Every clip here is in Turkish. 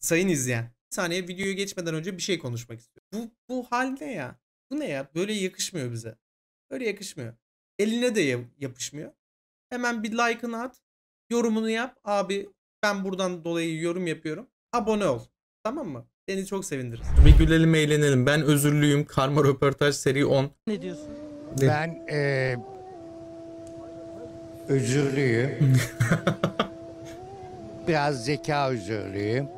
Sayın izleyen. Bir saniye videoya geçmeden önce bir şey konuşmak istiyorum. Bu hal ne ya? Bu ne ya? Böyle yakışmıyor bize. Böyle yakışmıyor. Eline de yapışmıyor. Hemen bir like'ını at. Yorumunu yap. Abi ben buradan dolayı yorum yapıyorum. Abone ol. Tamam mı? Seni çok sevindiririz. Bir gülelim eğlenelim. Ben özürlüyüm. Karma Röportaj seri 10. Ne diyorsun? Ben özürlüyüm. Biraz zeka özürlüyüm.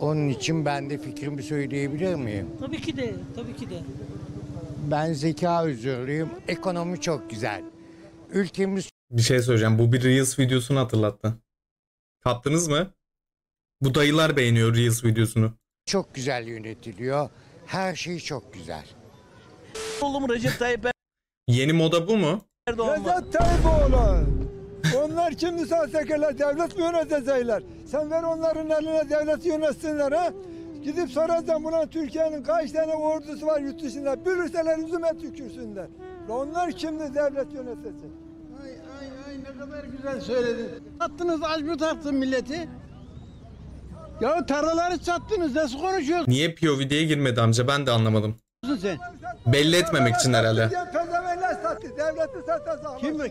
Onun için ben de fikrimi söyleyebilir miyim? Tabii ki de. Tabii ki de. Ben zeka özürlüyüm. Ekonomi çok güzel. Ülkemiz... Bir şey söyleyeceğim. Bu bir Reels videosunu hatırlattı. Kaptınız mı? Bu dayılar beğeniyor Reels videosunu. Çok güzel yönetiliyor. Her şey çok güzel. Oğlum Recep Tayyip Yeni moda bu mu? Rezat Tayyipoğlu. Onlar şimdi sahtekarlar, devlet mi yönetecekler? Sen ver onların eline devleti yönetsinler ha? Gidip sorarsan buna Türkiye'nin kaç tane ordusu var yurt dışında? Bülürseler yüzüme tükürsünler. Onlar şimdi devlet yönetecek. Ay ay ay ne kadar güzel söyledin. Sattınız albüm taktın milleti. Ya tarlaları sattınız nasıl konuşuyorsun? Niye POV'ye girmedi amca ben de anlamadım. Sen? Belli etmemek için herhalde.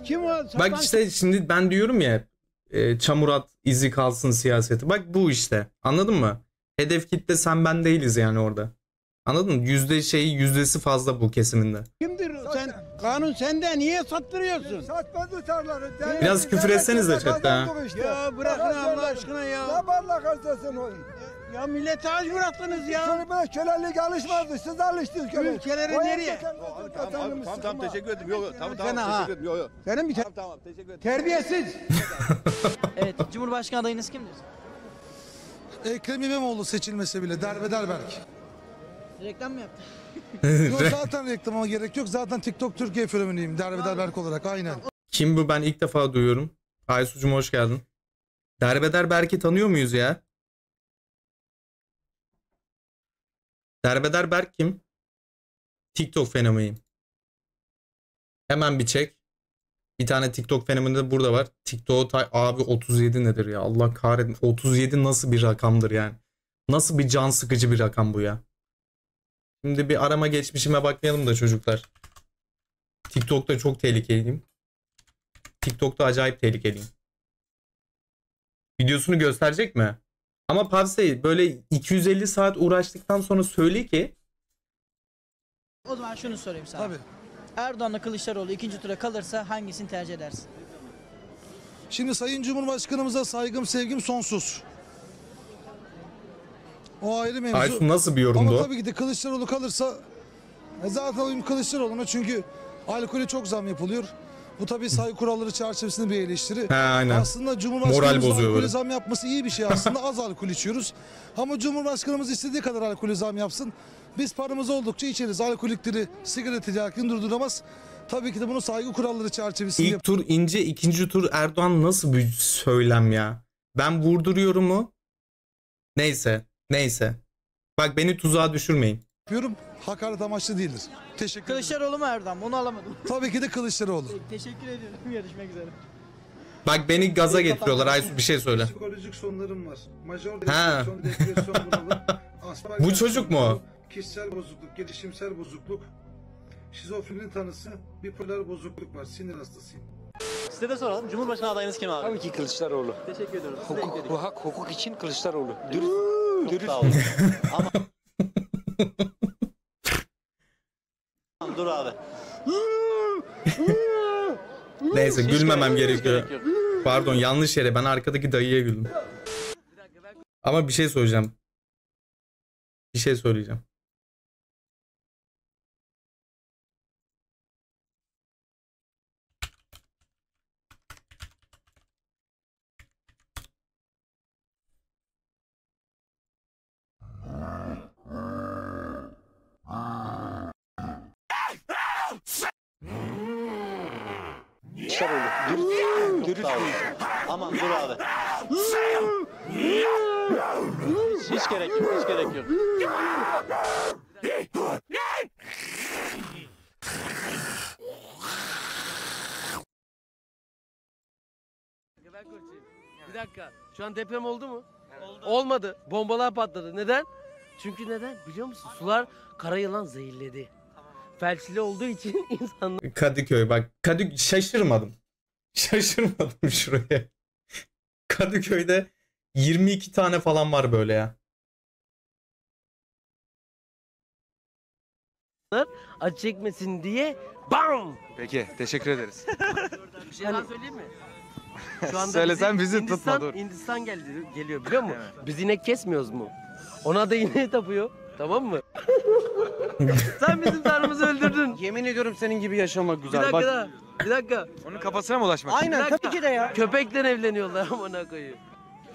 Kim bak işte şimdi ben diyorum ya çamur at izi kalsın siyaseti. Bak bu işte anladın mı? Hedef kitle sen ben değiliz yani orada. Anladın mı? Yüzdesi fazla bu kesiminde. Kimdir sen? Kanun sende niye sattırıyorsun? Satmadı tarları. Biraz küfür etseniz de chatta. Ya bırakın Allah aşkına ya. Ne barla kaçtasın oğlum? Ya millete aç bıraktınız ya. Şimdi böyle kölelik alışmadı. Siz alıştınız kölelik. Ülkeleri nereye? Tamam teşekkür ederim. Yok Senin bir teşekkür ederim. Terbiyesiz. Evet Cumhurbaşkanı adayınız kimdir? Ekrem İmamoğlu seçilmese bile Derbeder Berk. Reklam mı yaptın? Yok zaten reklama gerek yok. Zaten TikTok Türkiye fenomeniyim. Derbeder Berk olarak aynen. Kim bu ben ilk defa duyuyorum. Kaysu'cum hoş geldin. Derbeder Berk'i tanıyor muyuz ya? Derbeder Berk kim? TikTok fenomeni. Hemen bir çek. Bir tane TikTok fenomeni de burada var. TikTok abi 37 nedir ya? Allah kahretsin. 37 nasıl bir rakamdır yani? Nasıl bir can sıkıcı bir rakam bu ya? Şimdi bir arama geçmişime bakmayalım da çocuklar. TikTok'ta çok tehlikeliyim. TikTok'ta acayip tehlikeliyim. Videosunu gösterecek mi? Ama Pavsey böyle 250 saat uğraştıktan sonra söyle ki. O zaman şunu sorayım sana. Tabii. Erdoğan'la Kılıçdaroğlu ikinci tura kalırsa hangisini tercih edersin? Şimdi Sayın Cumhurbaşkanımıza saygım sevgim sonsuz. O ayrı mevzu. Kaysu nasıl bir yorumdu? Ama tabii ki de Kılıçdaroğlu kalırsa zaten oyum Kılıçdaroğlu'na çünkü alkolü çok zam yapılıyor. Bu tabii saygı kuralları çerçevesinde bir eleştiri. He, aynen. Aslında Cumhurbaşkanımız alkolü zam yapması iyi bir şey aslında az alkol içiyoruz. Ama Cumhurbaşkanımız istediği kadar alkolü zam yapsın. Biz paramız oldukça içeriz. Alkolikleri, sigara ticaretini durduramaz. Tabii ki de bunu saygı kuralları çerçevesinde. İlk tur ince, ikinci tur Erdoğan nasıl bir söylem ya? Ben vurduruyorum mu? Neyse. Bak beni tuzağa düşürmeyin. Yapıyorum. Hakaret amaçlı değildir. Teşekkür ederim. Kılıçdaroğlu mu Erdoğan? Onu alamadım. Tabii ki de Kılıçdaroğlu. Teşekkür ediyorum. Görüşmek üzere. Bak beni gaza getiriyorlar. Aysu bir şey söyle. Psikolojik sorunlarım var. Major depresyon, depresyon bunalı. Bu çocuk mu? Kişisel bozukluk, gelişimsel bozukluk, şizofreni tanısı, bipolar bozukluk var. Sinir hastasıyım. Size de soralım. Cumhurbaşkanı adayınız kim abi? Tabii ki Kılıçdaroğlu. Teşekkür ediyorum. Bu hak hukuk için Kılıçdaroğlu. Dürüst. Ama... Dur abi. Neyse gülmemem gerekiyor. Pardon yanlış yere ben arkadaki dayıya güldüm. Ama bir şey söyleyeceğim. Aman dur abi. Hiç gerek yok. Bir dakika. Şu an deprem oldu mu? Olmadı. Bombalar patladı. Neden? Çünkü neden? Biliyor musun? Sular karayılan zehirledi. Felçli olduğu için insanlar... Kadıköy bak. Kadıköy şaşırmadım. Şaşırmadım şuraya. Kadıköy'de 22 tane falan var böyle ya. Acı çekmesin diye bam. Peki teşekkür ederiz. Bir şey daha söyleyeyim mi? Şu anda söylesen bizi tutma dur. Hindistan geliyor biliyor musun? Evet. Biz inek kesmiyoruz mu? Ona da ineği tapıyor. Tamam mı? Sen bizim tanrımızı öldürdün. Yemin ediyorum senin gibi yaşamak güzel. Bir dakika bak. Bir dakika. Onun kafasına mı ulaşmak? Aynen tabii ki de ya. Köpekle evleniyorlar amına koyayım.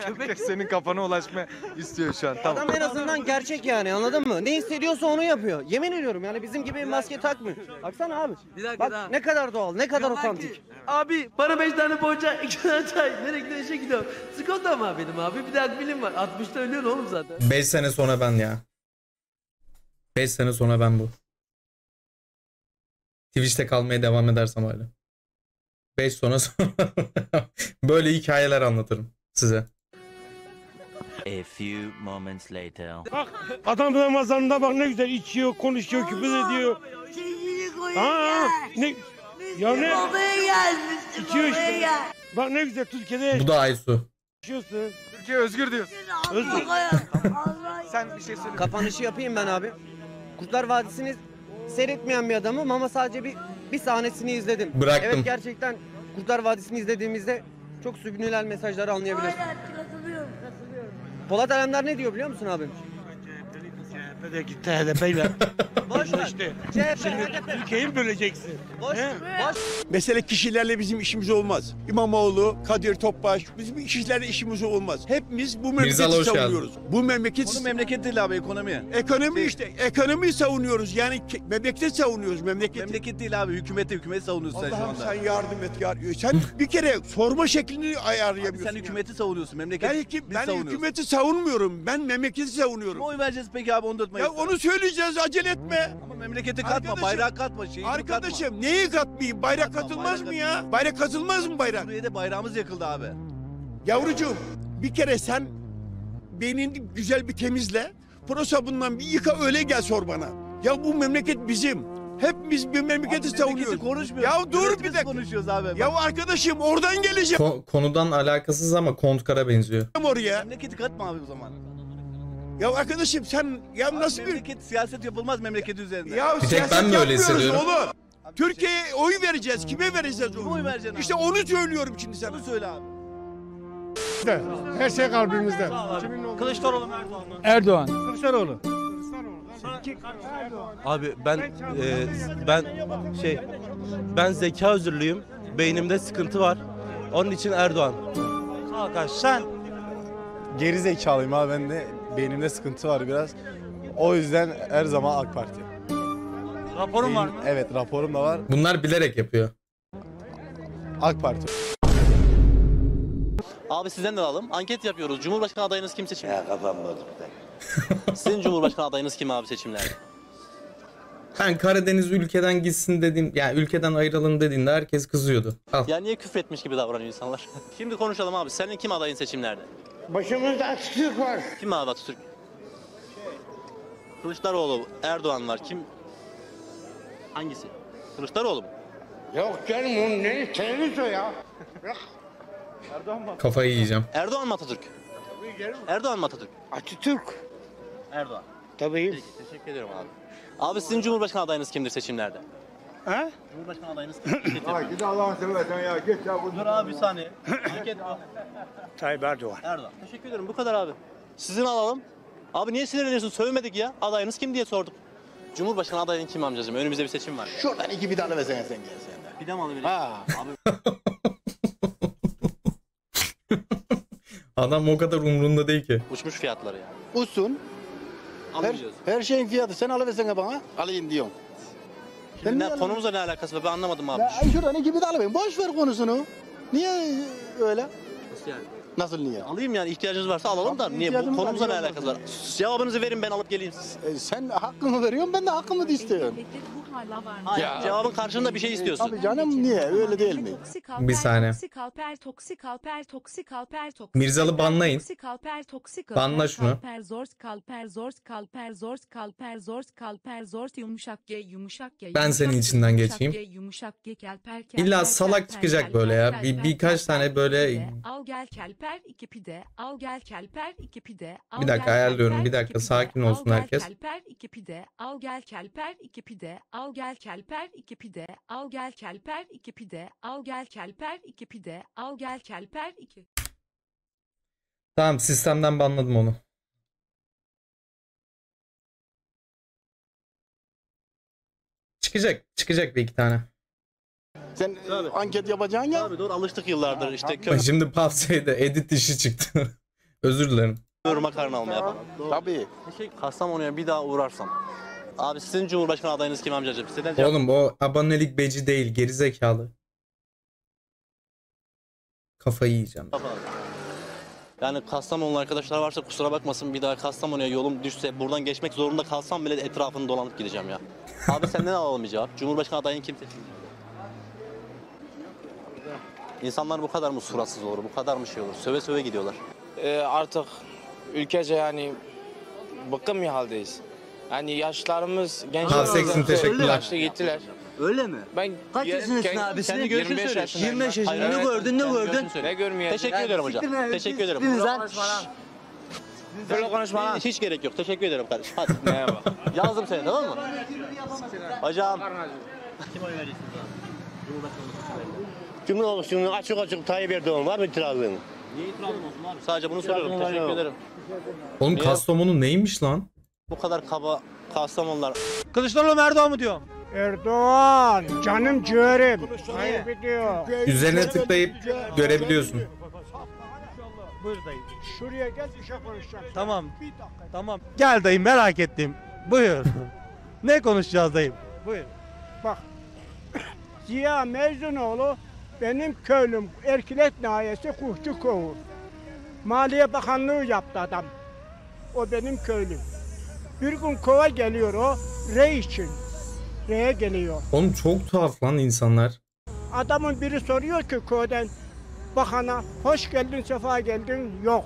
Köpek senin kafana ulaşma istiyor şu an. Tamam. Adam en azından gerçek yani, anladın mı? Ne hissediyorsa onu yapıyor. Yemin ediyorum yani bizim gibi maske takmıyor. Baksana abi. Bak daha. Ne kadar doğal, ne kadar otantik. Abi bana 5 tane poğaça, 2 tane çay. Nereye gidiyor, işe gidiyorum. Skolta mı benim abi? Bir de akbilim var. 60'ta ölüyor oğlum zaten. 5 sene sonra ben ya. 5 sene sonra ben bu. Twitch'te kalmaya devam edersem hala. 5 sene sonra böyle hikayeler anlatırım size. A few moments later. Bak adam Ramazan'da bak ne güzel içiyor, konuşuyor, küfür ediyor. Aa, ne? Ya ne? İçiyor işte. Bak ne güzel Türkiye'de. Bu da Aysu. İçiyorsun. Türkiye özgür diyorsun. Özgür. Sen bir şey söyle. Kapanışı yapayım ben abi. Kurtlar Vadisi'ni seyretmeyen bir adamım ama sadece bir sahnesini izledim. Bıraktım. Evet gerçekten Kurtlar Vadisi'ni izlediğimizde çok sübnilal mesajları anlayabilirsin. Polat Alemdar ne diyor biliyor musun abim? CHP'de gitti HDP'yle. Boş ver. Şimdi ülkeyi mi böleceksin? Boş ver. Mesele kişilerle bizim işimiz olmaz. İmamoğlu, Kadir Topbaş, bizim kişilerle işimiz olmaz. Hepimiz bu memleketi savunuyoruz. Bu memleket... Onun memleket değil abi, ekonomi. Ekonomi işte. Ekonomiyi savunuyoruz. Yani memleketi savunuyoruz. Memleket değil abi. Hükümeti savunuyorsun sen şu anda. Sen yardım et. Sen bir kere sorma şeklini ayarlayamıyorsun. Sen hükümeti savunuyorsun. Memleketi biz savunuyoruz. Ben hükümeti savunmuyorum. Ben memleketi savunuyorum. Oy vereceğiz peki abi, onu da tutmayız. Ya onu söyleyeceğiz. Acele etme. Ama memleketi katma, bayrak katma, şeyi katma. Arkadaşım neyi katmayayım? Bayrak katılmaz mı ya? Bayrak katılmaz mı bayrak? Suriye'de bayrağımız yakıldı abi. Yavrucuğum bir kere sen beynini güzel bir temizle. Pro sabundan bir yıka öyle gel sor bana. Ya bu memleket bizim. Hepimiz bir memleketi savunuyoruz. Ya dur bir dakika. Abi, ya arkadaşım oradan geleceğim. Konudan alakasız ama Kontkara benziyor. Oraya. Memleketi katma abi o zaman. Ya arkadaşım sen ya abi nasıl memleket, siyaset yapılmaz memleketi üzerinde. Ya bir tek ben mi öyle hissediyorum? Türkiye'ye oy vereceğiz. Kime vereceğiz onu? Oy vereceğiz. İşte onu söylüyorum şimdi sana. Onu söyle abi. Her şey kalbimizde. Kılıçdaroğlu mu Erdoğan? Kılıçdaroğlu. Abi ben zeka özürlüyüm. Beynimde sıkıntı var. Onun için Erdoğan. Arkadaş sen geri zekalıyım abi, ben de beynimde sıkıntı var biraz. O yüzden her zaman AK Parti. Raporun var mı? Evet, raporum da var. Bunlar bilerek yapıyor. AK Parti. Abi sizden de alalım. Anket yapıyoruz. Cumhurbaşkanı adayınız kim seçimde? Ya kapanmadım. Sizin Cumhurbaşkanı adayınız kim abi seçimlerde? Ben Karadeniz ülkeden gitsin dediğim, yani ülkeden ayrılın dediğinde herkes kızıyordu. Al. Ya niye küfretmiş gibi davranıyor insanlar? Şimdi konuşalım abi. Senin kim adayın seçimlerde? Başımızda Atatürk var. Kim abi Atatürk? Kılıçdaroğlu, Erdoğan var. Kim? Hangisi? Kılıçdaroğlu mu? Yok canım onun ne televizyon ya. Erdoğan mı? Kafayı yiyeceğim. Erdoğan mı Atatürk? Erdoğan mı Atatürk? Atatürk. Erdoğan. Tabii. Peki, teşekkür ediyorum abi. Abi sizin Cumhurbaşkanı adayınız kimdir seçimlerde? He? Cumhurbaşkanı adayınız kimdir? Ha git Allah'ını seversen ya git ya. Dur abi bir saniye. Tayyip Erdoğan. Erdoğan. Teşekkür ederim, bu kadar abi. Sizin alalım. Abi niye sinirleniyorsun? Sövmedik ya. Adayınız kim diye sorduk. Cumhurbaşkanı adayın kim amcacığım? Önümüzde bir seçim var. Şuradan 2 bidana versene sen gelsene. Bidam alabilirim. Ha. Abi. Adam o kadar umrunda değil ki. Uçmuş fiyatları yani. Usun. Her şeyin fiyatı. Sen alıversene bana. Alayım diyorum. Konumuzla ne alakası var? Ben anlamadım abi. Ya, şuradan 2 bidana alayım. Boş ver konusunu. Niye öyle? Nasıl yani? Nasıl niye? Alayım yani, ihtiyacınız varsa alalım da. Niye? Bu konumuza ne alakası var? Cevabınızı verin, ben alıp geleyim. Sen hakkını veriyorsun, ben de hakkımı istiyorum. Hala var mı? Ya. Cevabın karşılığında bir şey istiyorsun. Tabii canım, niye? Öyle değil mi? Bir saniye. Mirzalı banlayın. Banla şunu. Ben senin içinden geçeyim. İlla salak çıkacak böyle ya. Birkaç tane böyle. Bir dakika ayarlıyorum. Bir dakika sakin olsun herkes. Al gel kelper iki pide. Tamam, sistemden banladım onu. Çıkacak bir iki tane. Sen tabii anket yapacaksın ya. Tabii doğru, alıştık yıllardır ya, işte. Şimdi PUBG'de edit işi çıktı. Özür dilerim. Makarna almaya falan. Tabii. Kastamonu'ya bir daha uğrarsam. Abi sizin Cumhurbaşkanı adayınız kim amcacığım? Oğlum o abonelik beci değil, gerizekalı. Kafayı yiyeceğim. Yani Kastamonlu arkadaşlar varsa kusura bakmasın, bir daha Kastamonu'ya yolum düşse buradan geçmek zorunda kalsam bile etrafını dolanıp gideceğim ya. Abi senden alalım bir cevap. Cumhurbaşkanı adayın kim? İnsanlar bu kadar mı suratsız olur, bu kadar mı şey olur? Söve söve gidiyorlar. Artık ülkece yani bıkkın bir haldeyiz. Yani yaşlarımız, gençlerimiz yaşlı gittiler. Öyle mi? Ben kaç yaşındasın abisini görüşünü söyle. 25 yaşında ne gördün ne gördün? Ne görmeyeceğim. Teşekkür ederim hocam. Teşekkür ederim. Böyle konuşma lan. Hiç gerek yok. Teşekkür ederim kardeşim. Hadi. Merhaba. Yazdım seni, tamam mı? Hocam. Kim oy vereceksin? Cumhurbaşkanı açık Tayyip Erdoğan var mı itirazın? Niye itirazım olsun abi? Sadece bunu soruyorum. Teşekkür ederim. Oğlum Kastamonu neymiş lan? Bu kadar kaba Kastamonlular. Kılıçdaroğlu Erdoğan mı diyor? Erdoğan canım ciğerim. Üzerine tıklayıp görebiliyorsun. Buyur dayı. Şuraya gel, bir şey konuşacağım. Tamam. Tamam. Gel dayım, merak ettim. Buyur. Ne konuşacağız dayım? Buyur. Bak. Ziya Mecdunoğlu benim köylüm Erkilet Nahiyesi Kuhçukoğlu. Maliye Bakanlığı yaptı adam. O benim köylüm. Bir gün kova geliyor o, rey için. Rey'e geliyor. Oğlum çok tuhaf lan insanlar. Adamın biri soruyor ki kovadan bakana, hoş geldin, sefa geldin, yok.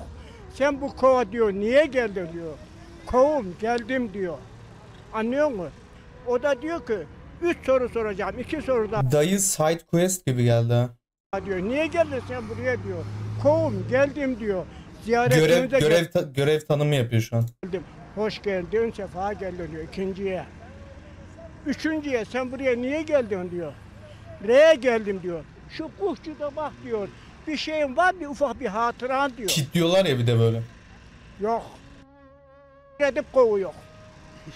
Sen bu kova diyor, niye geldin diyor. Kovum, geldim diyor. Anlıyor musun? O da diyor ki, 3 soru soracağım, 2 soru daha. Dayı side quest gibi geldi. Diyor, niye geldin sen buraya diyor. Kovum, geldim diyor. Ziyaretimize görev tanımı yapıyor şu an. Hoş geldin, sefa geldin diyor ikinciye. Üçüncüye sen buraya niye geldin diyor. R'ye geldim diyor. Şu kuşçuda bak diyor. Bir şeyin var mı, ufak bir hatıran diyor. Kitliyorlar ya bir de böyle. Yok. Edip kovuyor.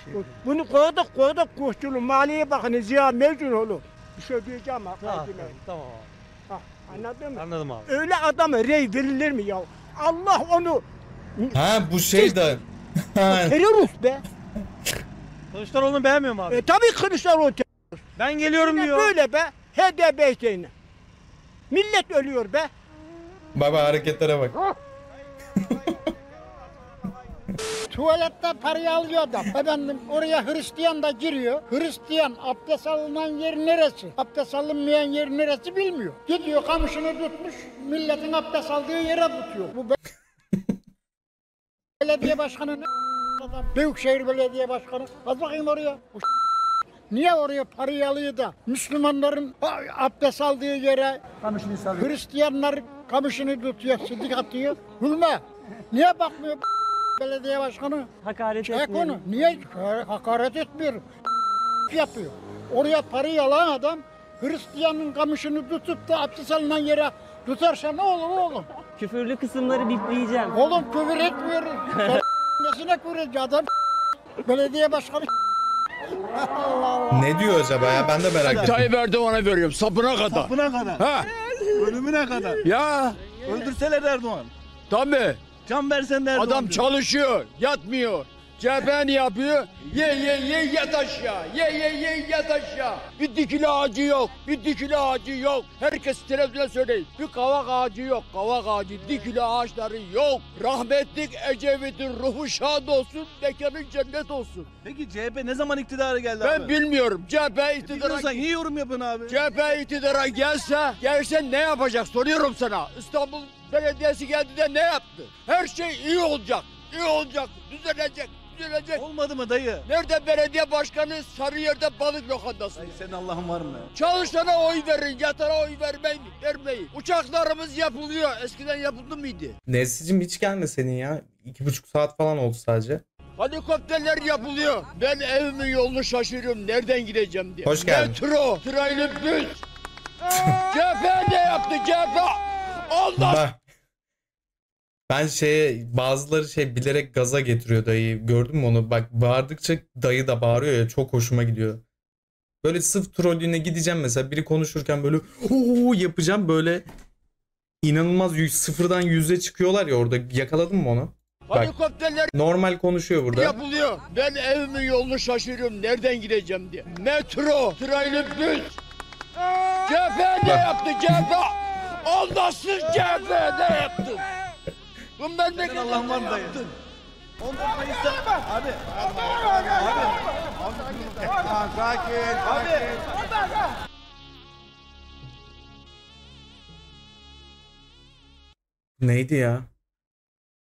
Şey bunu kovduk kuşçunun maliye bakın Ziya Mecdunoğlu. Bir şey diyeceğim ha. Tamam abi. Ha, anladın mı? Anladım abi. Öyle adama rey verilir mi ya? Allah onu. Ha bu şey de. Terörist be. Kılıçdaroğlu'nu beğenmiyor mu abi? Tabii Kılıçdaroğlu terörist. Ben geliyorum yine diyor. Böyle be. HDP şeyine. Millet ölüyor be. Baba hareketlere bak. Tuvalette parayı alıyor adam. Efendim oraya Hristiyan da giriyor. Hristiyan abdest alınan yer neresi? Abdest alınmayan yer neresi bilmiyor. Gidiyor kamışını tutmuş. Milletin abdest aldığı yere tutuyor. Bu be. Belediye başkanı ne adam? Büyükşehir Belediye Başkanı. Az bakayım oraya. Niye oraya parayı alıyor da Müslümanların abdest aldığı yere Hristiyanlar kamışını tutuyor, sidik atıyor. Hülme. Niye bakmıyor belediye başkanı? Hakaret etmiyor. Niye hakaret etmiyor? Yapıyor. Oraya parayı alan adam Hristiyanın kamışını tutup da abdest alınan yere tutarsa ne olur oğlum? Küfürlü kısımları bipleyeceğim. Oğlum küfür etmiyoruz. Nesine küfür adam? Belediye başkanı Allah Allah. Ne diyor acaba ya? Ben de merak ettim. Tayyip Erdoğan'a veriyorum. Sapına kadar. Sapına kadar. Ha. Ölümüne kadar. Ya. Öldürseler Erdoğan. Tabii. Can versen Erdoğan. Adam diyor. Çalışıyor. Yatmıyor. Ceben yapıyor. Ye yat aşağı. Ye yat aşağı. Bir dikili ağacı yok. Bir dikili ağacı yok. Herkes televizyona söyleyin. Bir kavak ağacı yok. Kavak ağacı. Dikili ağaçları yok. Rahmetlik Ecevit'in ruhu şad olsun. Mekanın cennet olsun. Peki CHP ne zaman iktidara geldi ben abi? Ben bilmiyorum. CHP iktidara... Niye yorum yapın abi? CHP iktidara gelse ne yapacak? Soruyorum sana. İstanbul Belediyesi geldi de ne yaptı? Her şey iyi olacak. İyi olacak. Düzelecek. Düzelecek. Olmadı mı dayı? Nerede belediye başkanı? Sarıyer'de balık lokandası. Dayı senin Allah'ın var mı? Çalışana oy verin, yatana oy vermeyin. Uçaklarımız yapılıyor. Eskiden yapıldı mıydı? Nesicim hiç gelme senin ya. 2,5 saat falan oldu sadece. Helikopterler yapılıyor. Ben evimin yolunu şaşırıyorum. Nereden gideceğim diye. Hoş geldin. Metro, traylı büt. CHP ne yaptı? CHP. Allah. Ben bazıları bilerek gaza getiriyor dayı. Gördün mü onu? Bak bağırdıkça dayı da bağırıyor ya, çok hoşuma gidiyor. Böyle sırf trollüğüne gideceğim mesela, biri konuşurken böyle ooo yapacağım, böyle inanılmaz sıfırdan 100'e çıkıyorlar ya, orada yakaladın mı onu? Bak, normal konuşuyor burada. Yapılıyor. Ben evimin yolunu şaşırıyorum. Nereden gideceğim diye. Metro, traylı büt. CHP ne yaptı? CHP. Allahsız CHP ne yaptı? Bundan ne kadar Allah'ım var dayı. Ondan Mayıs'ta... Abi. Abi. Sakin. Neydi ya?